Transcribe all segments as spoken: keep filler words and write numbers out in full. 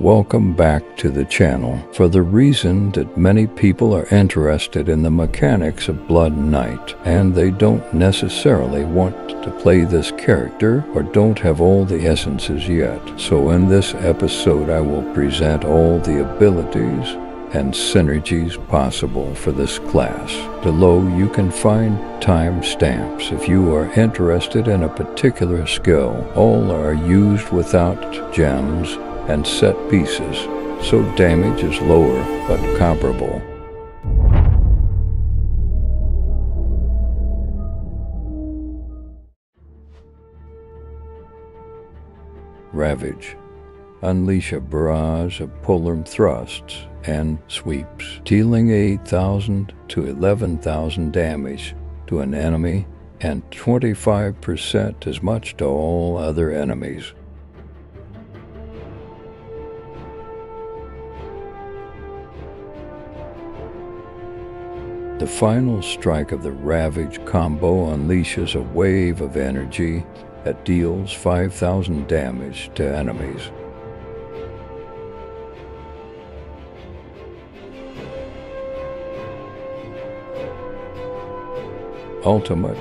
Welcome back to the channel for the reason that many people are interested in the mechanics of Blood Knight, and they don't necessarily want to play this character or don't have all the essences yet. So in this episode I will present all the abilities and synergies possible for this class. Below you can find timestamps if you are interested in a particular skill. All are used without gems and set pieces, so damage is lower but comparable. Ravage. Unleash a barrage of polearm thrusts and sweeps, dealing eight thousand to eleven thousand damage to an enemy and twenty-five percent as much to all other enemies. The final strike of the Ravage combo unleashes a wave of energy that deals five thousand damage to enemies. Ultimate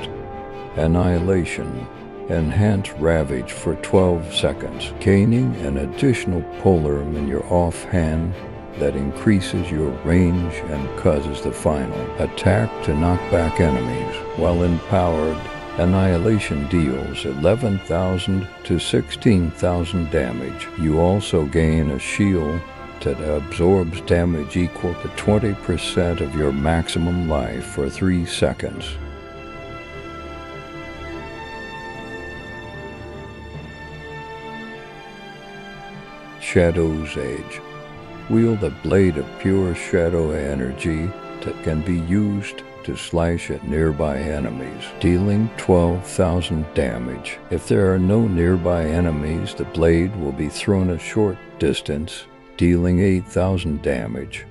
Annihilation. Enhance Ravage for twelve seconds, gaining an additional polearm in your offhand that increases your range and causes the final attack to knock back enemies. While empowered, Annihilation deals eleven thousand to sixteen thousand damage. You also gain a shield that absorbs damage equal to twenty percent of your maximum life for three seconds. Shadow's Edge. Wield a blade of pure shadow energy that can be used to slash at nearby enemies, dealing twelve thousand damage. If there are no nearby enemies, the blade will be thrown a short distance, dealing eight thousand damage.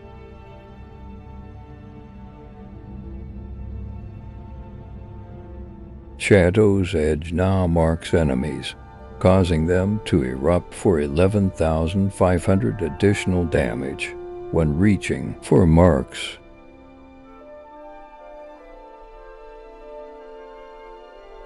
Shadow's Edge now marks enemies, causing them to erupt for eleven thousand five hundred additional damage when reaching for marks.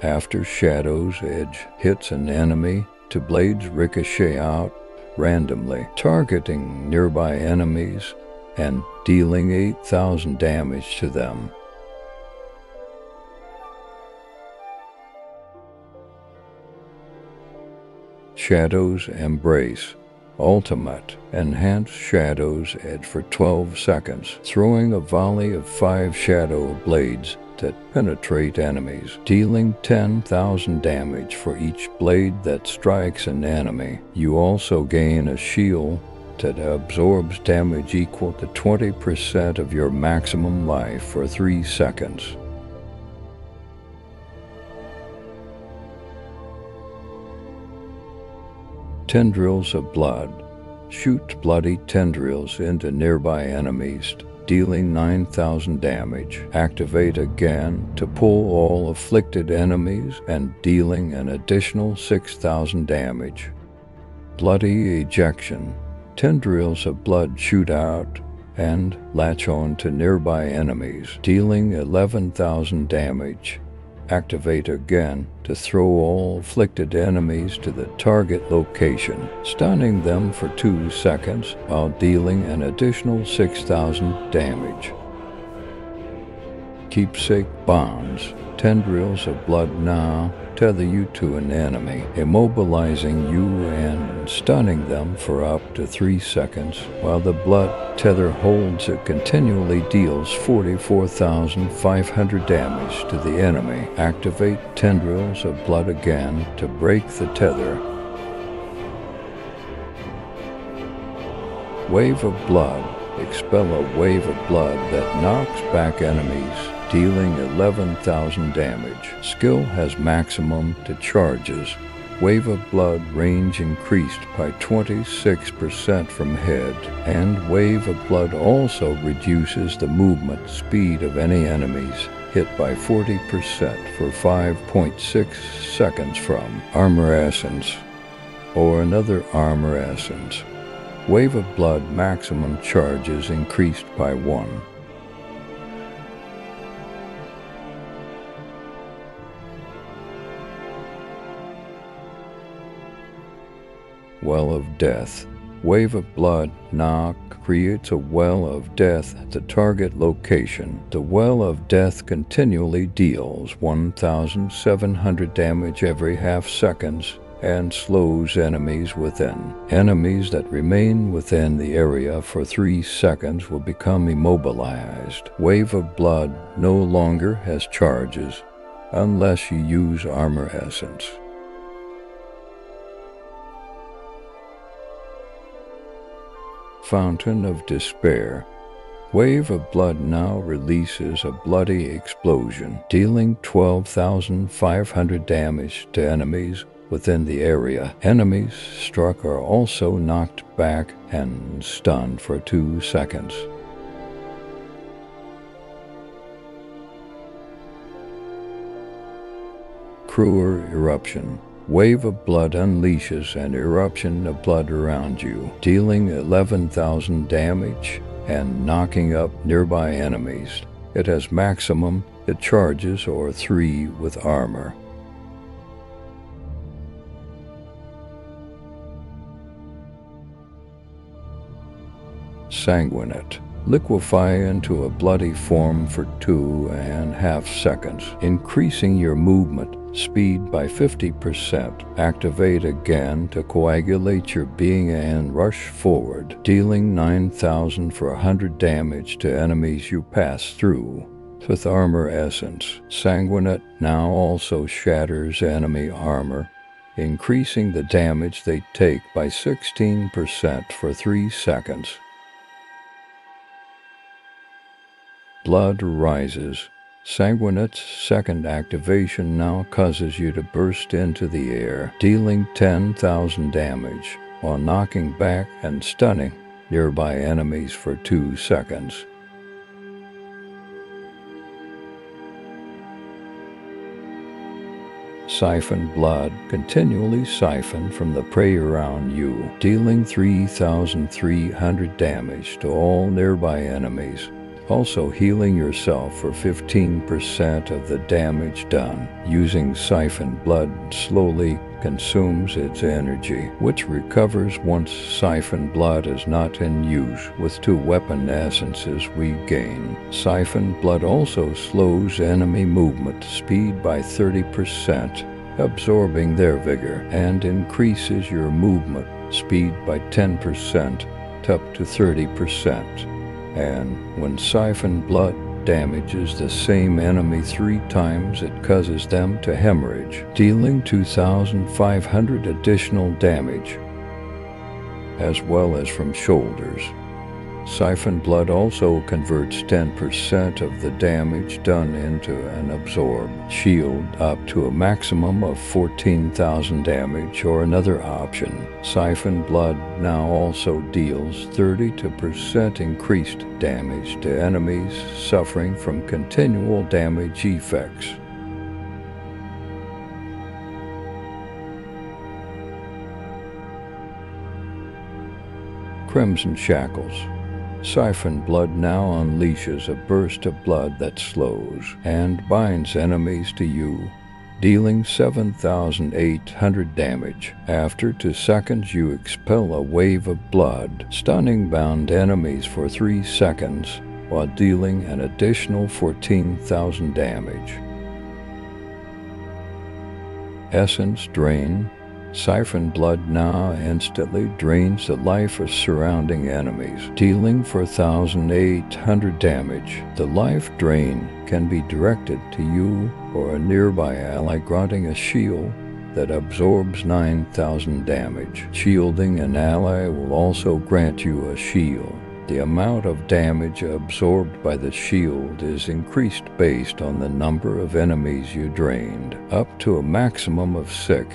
After Shadow's Edge hits an enemy, two blades ricochet out randomly, targeting nearby enemies and dealing eight thousand damage to them. Shadows Embrace. Ultimate. Enhance Shadows Edge for twelve seconds, throwing a volley of five shadow blades that penetrate enemies, dealing ten thousand damage for each blade that strikes an enemy. You also gain a shield that absorbs damage equal to twenty percent of your maximum life for three seconds. Tendrils of Blood. Shoot bloody tendrils into nearby enemies, dealing nine thousand damage. Activate again to pull all afflicted enemies and dealing an additional six thousand damage. Bloody Ejection. Tendrils of blood shoot out and latch on to nearby enemies, dealing eleven thousand damage. Activate again to throw all afflicted enemies to the target location, stunning them for two seconds while dealing an additional six thousand damage. Keepsake Bonds. Tendrils of blood now tether you to an enemy, immobilizing you and stunning them for up to three seconds, while the blood tether holds it continually deals forty-four thousand five hundred damage to the enemy. Activate Tendrils of Blood again to break the tether. Wave of Blood. Expel a wave of blood that knocks back enemies, dealing eleven thousand damage. Skill has maximum to charges. Wave of Blood range increased by twenty-six percent from head, and Wave of Blood also reduces the movement speed of any enemies hit by forty percent for five point six seconds from Armor Essence or another Armor Essence. Wave of Blood maximum charge is increased by one. Well of Death. Wave of Blood now creates a Well of Death at the target location. The Well of Death continually deals one thousand seven hundred damage every half seconds and slows enemies within. Enemies that remain within the area for three seconds will become immobilized. Wave of Blood no longer has charges unless you use Armor Essence. Fountain of Despair. Wave of Blood now releases a bloody explosion, dealing twelve thousand five hundred damage to enemies within the area. Enemies struck are also knocked back and stunned for two seconds. Cruor Eruption. Wave of Blood unleashes an eruption of blood around you, dealing eleven thousand damage and knocking up nearby enemies. It has maximum, it charges or three with armor. Sanguinate. Liquefy into a bloody form for two and a half seconds, increasing your movement speed by fifty percent. Activate again to coagulate your being and rush forward, dealing nine thousand for one hundred damage to enemies you pass through. With Armor Essence, Sanguinate now also shatters enemy armor, increasing the damage they take by sixteen percent for three seconds. Blood Rises. Sanguinate's second activation now causes you to burst into the air, dealing ten thousand damage while knocking back and stunning nearby enemies for two seconds. Siphon Blood. Continually siphon from the prey around you, dealing three thousand three hundred damage to all nearby enemies, also healing yourself for fifteen percent of the damage done. Using Siphon Blood slowly consumes its energy, which recovers once Siphon Blood is not in use. With two weapon essences we gain. Siphon Blood also slows enemy movement speed by thirty percent, absorbing their vigor, and increases your movement speed by ten percent to up to thirty percent. And when Siphon Blood damages the same enemy three times, it causes them to hemorrhage, dealing two thousand five hundred additional damage, as well as from shoulders. Siphon Blood also converts ten percent of the damage done into an absorb shield, up to a maximum of fourteen thousand damage, or another option. Siphon Blood now also deals thirty-two percent increased damage to enemies suffering from continual damage effects. Crimson Shackles. Siphon Blood now unleashes a burst of blood that slows and binds enemies to you, dealing seven thousand eight hundred damage. After two seconds, you expel a wave of blood, stunning bound enemies for three seconds while dealing an additional fourteen thousand damage. Essence Drain. Siphon Blood now instantly drains the life of surrounding enemies, dealing four thousand eight hundred damage. The life drain can be directed to you or a nearby ally, granting a shield that absorbs nine thousand damage. Shielding an ally will also grant you a shield. The amount of damage absorbed by the shield is increased based on the number of enemies you drained, up to a maximum of six.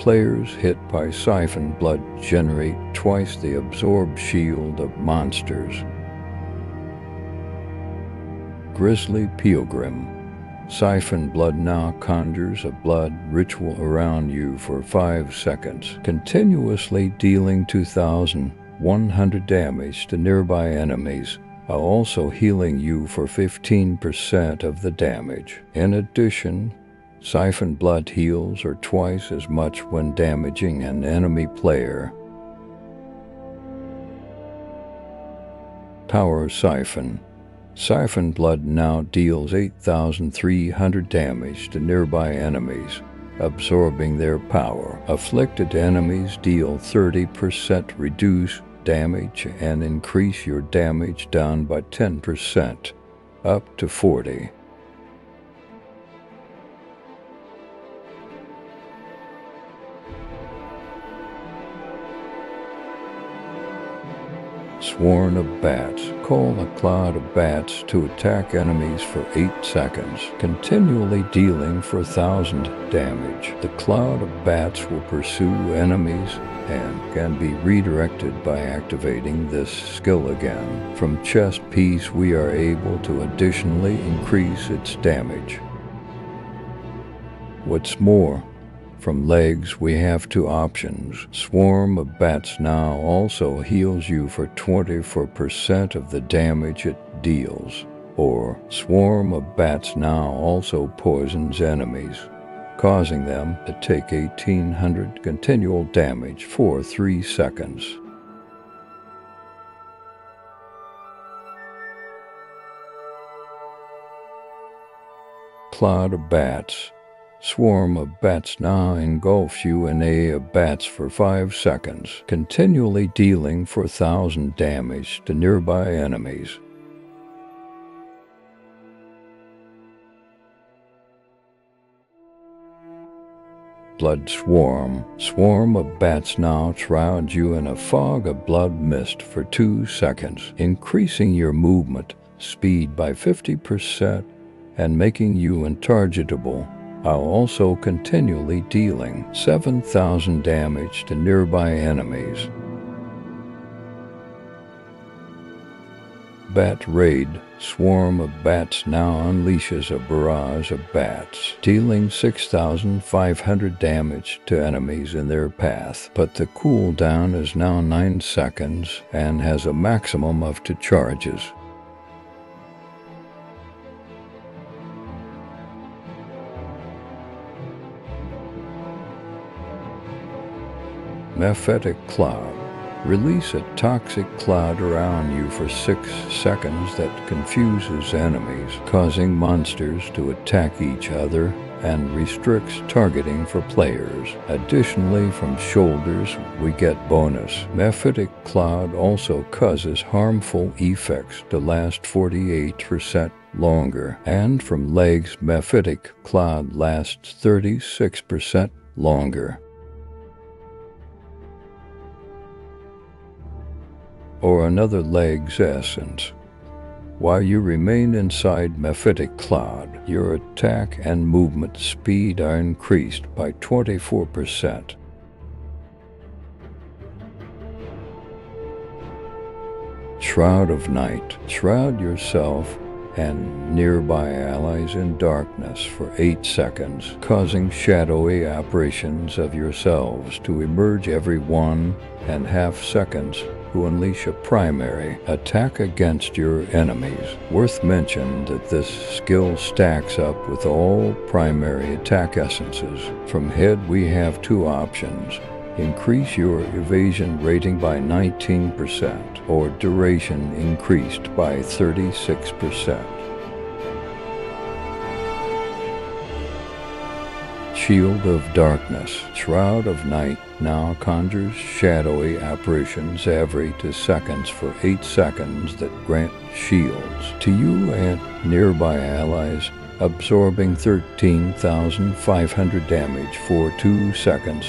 Players hit by Siphon Blood generate twice the absorb shield of monsters. Grizzly Pilgrim. Siphon Blood now conjures a blood ritual around you for five seconds, continuously dealing two thousand one hundred damage to nearby enemies, while also healing you for fifteen percent of the damage. In addition, Siphon Blood heals or twice as much when damaging an enemy player. Power Siphon. Siphon Blood now deals eight thousand three hundred damage to nearby enemies, absorbing their power. Afflicted enemies deal thirty percent reduced damage and increase your damage down by ten percent, up to forty. Swarm of Bats. Call a cloud of bats to attack enemies for eight seconds, continually dealing for one thousand damage. The cloud of bats will pursue enemies and can be redirected by activating this skill again. From chest piece, we are able to additionally increase its damage. What's more, from legs, we have two options. Swarm of Bats now also heals you for twenty-four percent of the damage it deals, or Swarm of Bats now also poisons enemies, causing them to take eighteen hundred continual damage for three seconds. Cloud of Bats. Swarm of Bats now engulfs you in A of Bats for five seconds, continually dealing for one thousand damage to nearby enemies. Blood Swarm. Swarm of Bats now shrouds you in a fog of blood mist for two seconds, increasing your movement speed by fifty percent and making you intargetable, while also continually dealing seven thousand damage to nearby enemies. Bat Raid. Swarm of Bats now unleashes a barrage of bats, dealing six thousand five hundred damage to enemies in their path, but the cooldown is now nine seconds and has a maximum of two charges. Mephitic Cloud. Release a toxic cloud around you for six seconds that confuses enemies, causing monsters to attack each other, and restricts targeting for players. Additionally, from shoulders, we get bonus. Mephitic Cloud also causes harmful effects to last forty-eight percent longer, and from legs, Mephitic Cloud lasts thirty-six percent longer. Or another leg's essence. While you remain inside Mephitic Cloud, your attack and movement speed are increased by twenty-four percent. Shroud of Night. Shroud yourself and nearby allies in darkness for eight seconds, causing shadowy apparitions of yourselves to emerge every one and half seconds, to unleash a primary attack against your enemies. Worth mention that this skill stacks up with all primary attack essences. From head, we have two options. Increase your evasion rating by nineteen percent, or duration increased by thirty-six percent. Shield of Darkness. Shroud of Night now conjures shadowy apparitions every two seconds for eight seconds that grant shields to you and nearby allies, absorbing thirteen thousand five hundred damage for two seconds.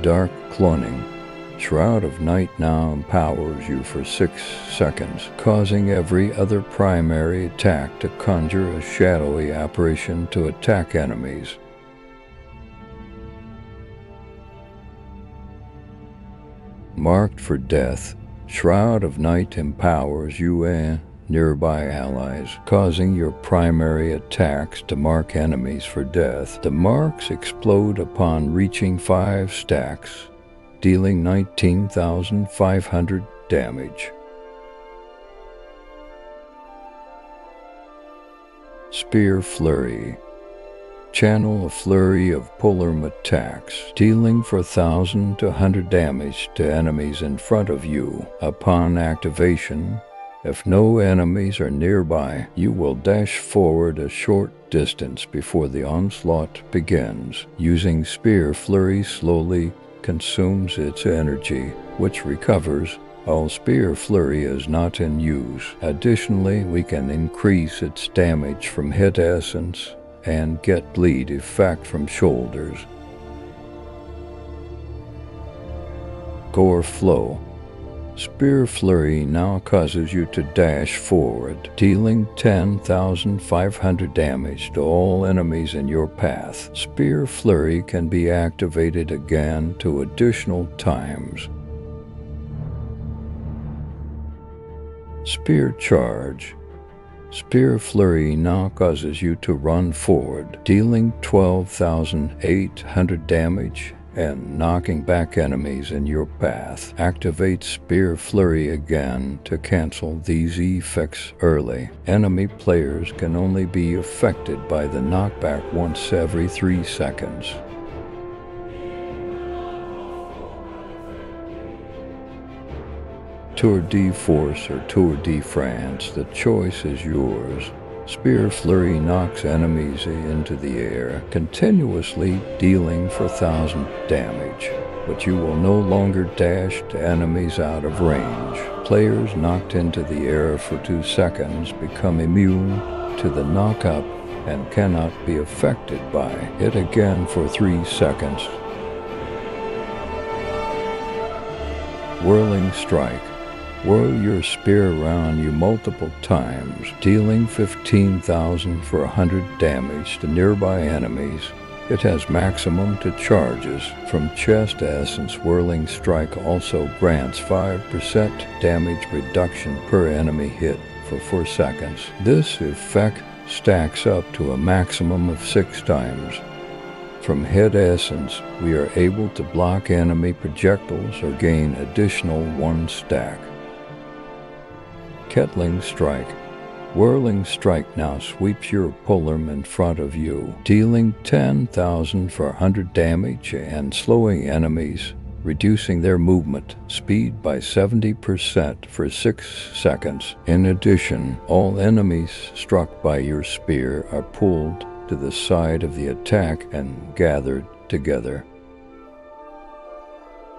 Dark Cloning. Shroud of Night now empowers you for six seconds, causing every other primary attack to conjure a shadowy apparition to attack enemies. Marked for Death. Shroud of Night empowers you and nearby allies, causing your primary attacks to mark enemies for death. The marks explode upon reaching five stacks, dealing nineteen thousand five hundred damage. Spear Flurry. Channel a flurry of polearm attacks, dealing four thousand to one hundred damage to enemies in front of you. Upon activation, if no enemies are nearby, you will dash forward a short distance before the onslaught begins. Using Spear Flurry slowly consumes its energy, which recovers. All Spear Flurry is not in use. Additionally, we can increase its damage from hit essence and get bleed effect from shoulders. Gore Flow. Spear Flurry now causes you to dash forward, dealing ten thousand five hundred damage to all enemies in your path. Spear Flurry can be activated again two additional times. Spear Charge. Spear Flurry now causes you to run forward, dealing twelve thousand eight hundred damage and knocking back enemies in your path. Activate Spear Flurry again to cancel these effects early. Enemy players can only be affected by the knockback once every three seconds. Tour de Force or Tour de France, the choice is yours. Spear Flurry knocks enemies into the air, continuously dealing four thousand damage, but you will no longer dash to enemies out of range. Players knocked into the air for two seconds become immune to the knock-up and cannot be affected by it again for three seconds. Whirling Strike. Whirl your spear around you multiple times, dealing fifteen thousand for one hundred damage to nearby enemies. It has maximum to charges. From chest essence, Whirling Strike also grants five percent damage reduction per enemy hit for four seconds. This effect stacks up to a maximum of six times. From head essence, we are able to block enemy projectiles or gain additional one stack. Kettling Strike. Whirling Strike now sweeps your polearm in front of you, dealing ten thousand for one hundred damage and slowing enemies, reducing their movement speed by seventy percent for six seconds. In addition, all enemies struck by your spear are pulled to the side of the attack and gathered together.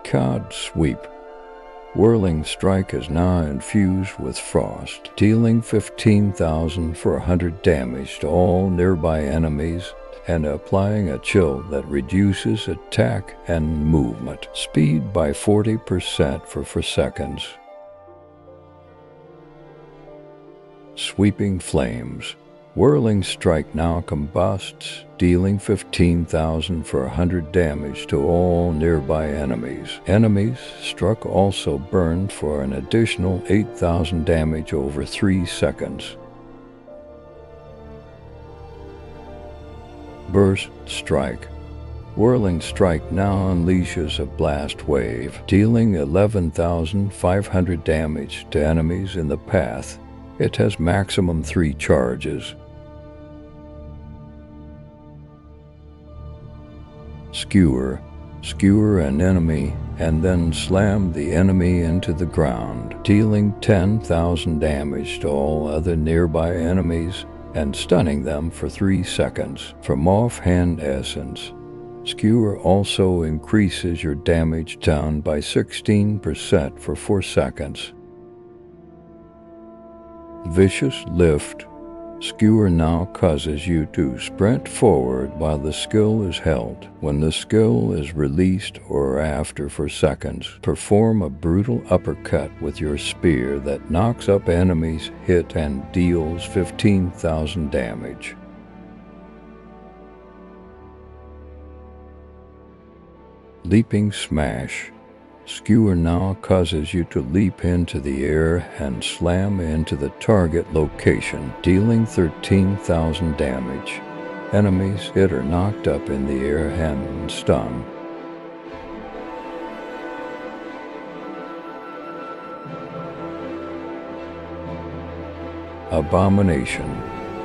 Cod Sweep. Whirling Strike is now infused with frost, dealing fifteen thousand for one hundred damage to all nearby enemies and applying a chill that reduces attack and movement speed by forty percent for four seconds. Sweeping Flames. Whirling Strike now combusts, dealing fifteen thousand for one hundred damage to all nearby enemies. Enemies struck also burn for an additional eight thousand damage over three seconds. Burst Strike. Whirling Strike now unleashes a blast wave, dealing eleven thousand five hundred damage to enemies in the path. It has maximum three charges. Skewer. Skewer an enemy and then slam the enemy into the ground, dealing ten thousand damage to all other nearby enemies and stunning them for three seconds. From offhand essence, Skewer also increases your damage down by sixteen percent for four seconds. Vicious Lift. Skewer now causes you to sprint forward while the skill is held. When the skill is released or after for seconds, perform a brutal uppercut with your spear that knocks up enemies hit and deals fifteen thousand damage. Leaping Smash. Skewer now causes you to leap into the air and slam into the target location, dealing thirteen thousand damage. Enemies hit are knocked up in the air and stunned. Abomination.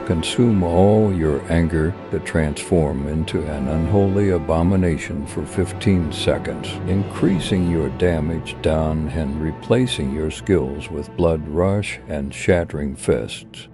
Consume all your anger to transform into an unholy abomination for fifteen seconds, increasing your damage down and replacing your skills with Blood Rush and Shattering Fists.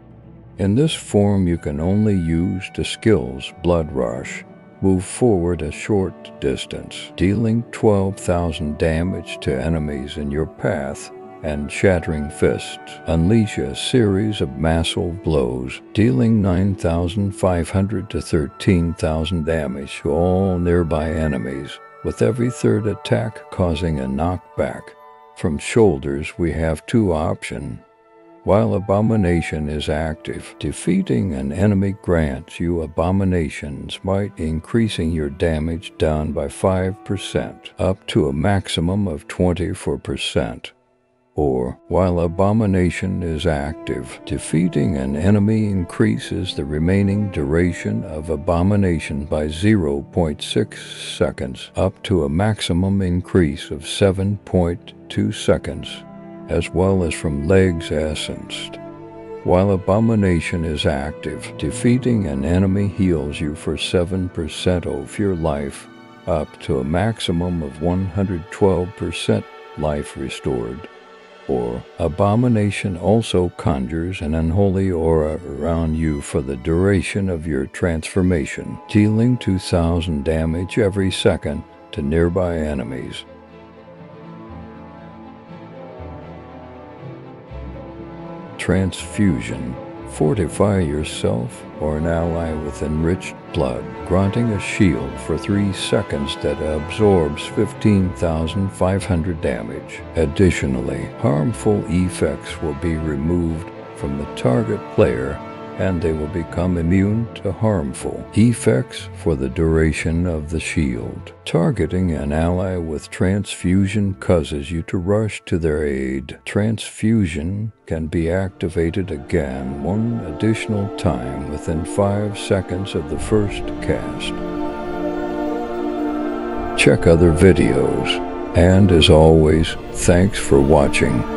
In this form you can only use the skills Blood Rush. Move forward a short distance, dealing twelve thousand damage to enemies in your path, and Shattering Fist. Unleash a series of massive blows, dealing nine thousand five hundred to thirteen thousand damage to all nearby enemies, with every third attack causing a knockback. From shoulders we have two options. While Abomination is active, defeating an enemy grants you Abominations by increasing your damage down by five percent, up to a maximum of twenty-four percent. Or, while Abomination is active, defeating an enemy increases the remaining duration of Abomination by zero point six seconds, up to a maximum increase of seven point two seconds, as well as from Legs Essenced. While Abomination is active, defeating an enemy heals you for seven percent of your life, up to a maximum of one hundred twelve percent life restored. Or, Abomination also conjures an unholy aura around you for the duration of your transformation, dealing two thousand damage every second to nearby enemies. Transfusion. Fortify yourself or an ally with enriched blood, granting a shield for three seconds that absorbs fifteen thousand five hundred damage. Additionally, harmful effects will be removed from the target player and they will become immune to harmful effects for the duration of the shield. Targeting an ally with Transfusion causes you to rush to their aid. Transfusion can be activated again one additional time within five seconds of the first cast. Check other videos, and as always, thanks for watching.